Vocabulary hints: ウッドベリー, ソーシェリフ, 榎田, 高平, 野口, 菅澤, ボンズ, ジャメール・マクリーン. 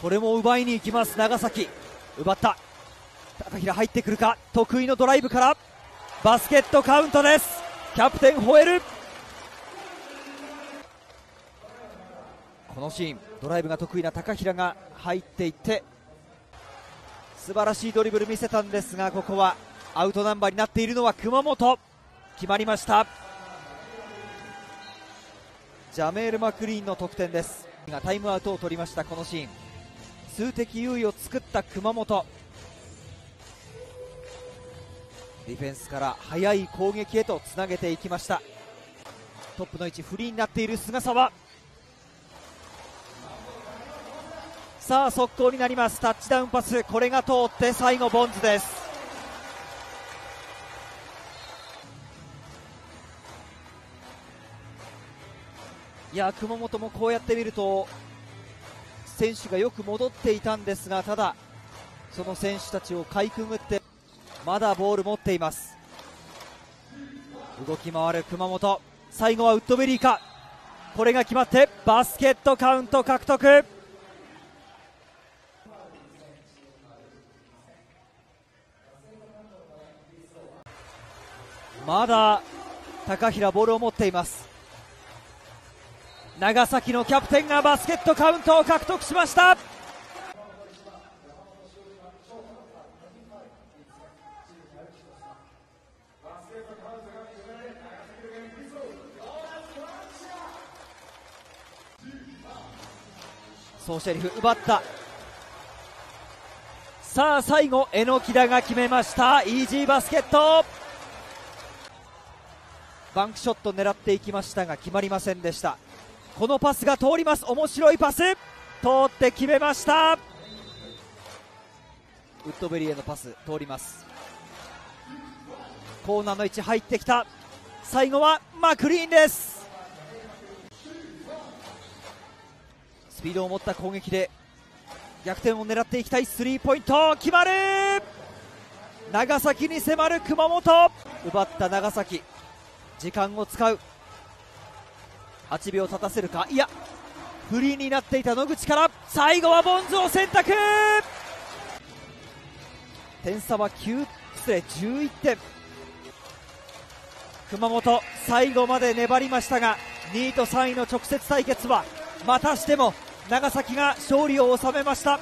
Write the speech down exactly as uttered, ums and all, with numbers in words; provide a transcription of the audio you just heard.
これも奪いに行きます長崎。奪った高平入ってくるか、得意のドライブからバスケットカウントです。キャプテン吠える。このシーンドライブが得意な高平が入っていって素晴らしいドリブル見せたんですが、ここはアウトナンバーになっているのは熊本。決まりました、ジャメール・マクリーンの得点です。タイムアウトを取りました。このシーン数的優位を作った熊本、ディフェンスから速い攻撃へとつなげていきました。トップの位置フリーになっている菅澤、さあ速攻になります。タッチダウンパス、これが通って最後ボンズです。いや熊本もこうやって見ると選手がよく戻っていたんですが、ただその選手たちをかいくぐってまだボール持っています。動き回る熊本、最後はウッドベリーか、これが決まってバスケットカウント獲得。まだ高平ボールを持っています。長崎のキャプテンがバスケットカウントを獲得しました。ソーシェリフ奪った、さあ最後榎田が決めました。イージーバスケット、バンクショット狙っていきましたが決まりませんでした。このパスが通ります、面白いパス、通って決めました。ウッドベリーへのパス通ります。コーナーの位置入ってきた、最後はマクリーンです。スピードを持った攻撃で逆転を狙っていきたい。スリーポイント決まる、長崎に迫る熊本。奪った長崎、時間を使う、はちびょう立たせるか、いやフリーになっていた野口から最後はボンズを選択。点差はきゅう、失礼じゅういってん。熊本最後まで粘りましたが、にいとさんいの直接対決はまたしても長崎が勝利を収めました。